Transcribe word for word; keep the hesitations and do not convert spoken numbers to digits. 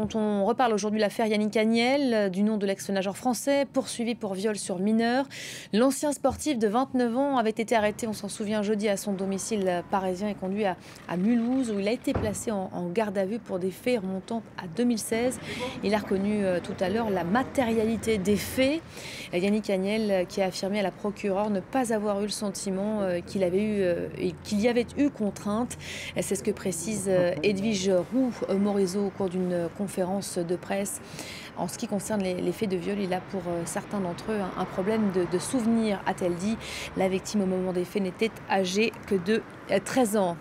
Dont on reparle aujourd'hui, l'affaire Yannick Agnel, du nom de l'ex-nageur français, poursuivi pour viol sur mineur. L'ancien sportif de vingt-neuf ans avait été arrêté, on s'en souvient, jeudi à son domicile parisien et conduit à, à Mulhouse, où il a été placé en, en garde à vue pour des faits remontant à deux mille seize. Il a reconnu euh, tout à l'heure la matérialité des faits. Yannick Agnel, qui a affirmé à la procureure ne pas avoir eu le sentiment euh, qu'il avait eu, euh, qu'il y avait eu contrainte. C'est ce que précise euh, Edwige Roux-Maurizzo au cours d'une conférence de presse. En ce qui concerne les, les faits de viol, il a pour euh, certains d'entre eux un, un problème de, de souvenir, a-t-elle dit. La victime au moment des faits n'était âgée que de euh, treize ans.